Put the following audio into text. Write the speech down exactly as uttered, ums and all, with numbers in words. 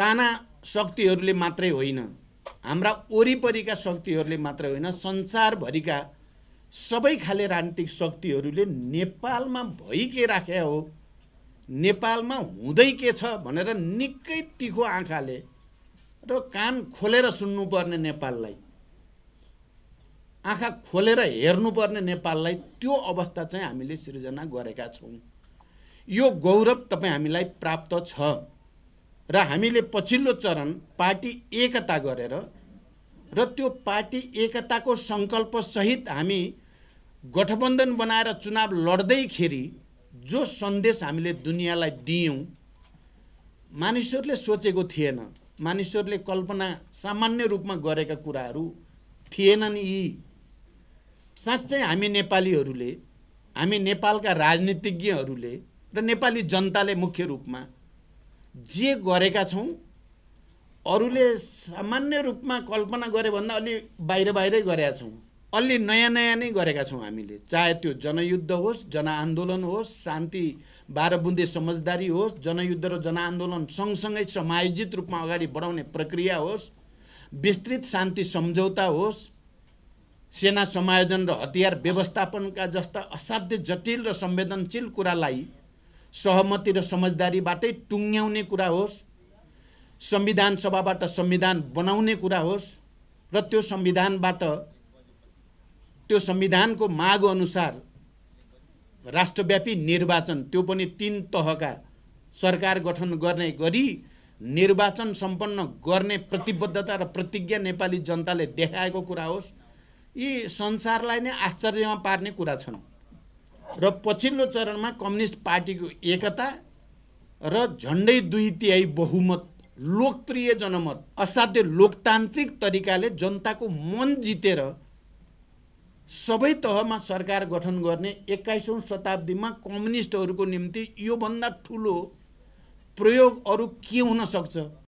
ताना शक्तिहरूले मात्रै होइन, हाम्रा वरिपरिका शक्तिहरूले मात्रै होइन, संसारभरिका सबै खाले राजनीतिक शक्तिहरूले नेपालमा भई के राख्या हो, नेपालमा हुँदै के छ भनेर निकै तीखो आँखाले र कान खोलेर सुन्नुपर्ने नेपाललाई, आँखा खोलेर हेर्नुपर्ने नेपाललाई त्यो अवस्था चाहिँ हामीले सृजना गरेका छौं। यो गौरव तपाई हामीलाई प्राप्त छ र हामीले पछिल्लो चरण पार्टी एकता गरेर र त्यो पार्टी एकताको संकल्प सहित हामी गठबन्धन बनाएर चुनाव लड्दैखेरि जो सन्देश हामीले दुनियालाई दियौं, मानिसहरूले सोचेको थिएन, मानिसहरूले कल्पना सामान्य रूपमा गरेका कुराहरू थिएनन् यी। साच्चै हामी नेपालीहरूले, हामी नेपालका राजनीतिज्ञहरूले र नेपाली जनताले मुख्य रूपमा जे गरेका छौं अरूले सामान्य रूपमा कल्पना गरे भन्दा अलि बाहिर बाहिरै गरेका छौं, अलि नयाँ नयाँ नै गरेका छौं हामीले। चाहे त्यो जनयुद्ध होस्, जनआन्दोलन होस्, शान्ति बाह्र बुन्दे समझदारी होस्, जनयुद्ध र जनआन्दोलन सँगसँगै समायोजित रूपमा अगाडि बढाउने प्रक्रिया होस्, विस्तृत शान्ति सम्झौता होस्, सेना समायोजन र हतियार व्यवस्थापनका जस्ता असाध्य जटिल र संवेदनशील कुरालाई सहमति र समझदारीबाटै टुङ्ग्याउने कुरा होस्, संविधान सभाबाट संविधान बनाउने कुरा होस् र त्यो संविधानबाट त्यो संविधानको माग अनुसार राष्ट्रव्यापी निर्वाचन, त्यो पनि तीन तहका सरकार गठन गर्ने गरी निर्वाचन सम्पन्न गर्ने प्रतिबद्धता र प्रतिज्ञा नेपाली जनताले देखाएको कुरा होस्। यी संसारलाई नै आश्चर्यमा पार्ने कुरा छन् र पछिल्लो चरणमा कम्युनिस्ट पार्टीको एकता र झण्डै दुई तिहाई बहुमत, लोकप्रिय जनमत, असाध्य लोकतान्त्रिक तरिकाले जनताको मन जितेर सबै तहमा सरकार गठन गर्ने एक्काइसौं शताब्दीमा कम्युनिस्टहरूको निम्ति यो भन्दा ठूलो प्रयोग अरु के हुन सक्छ?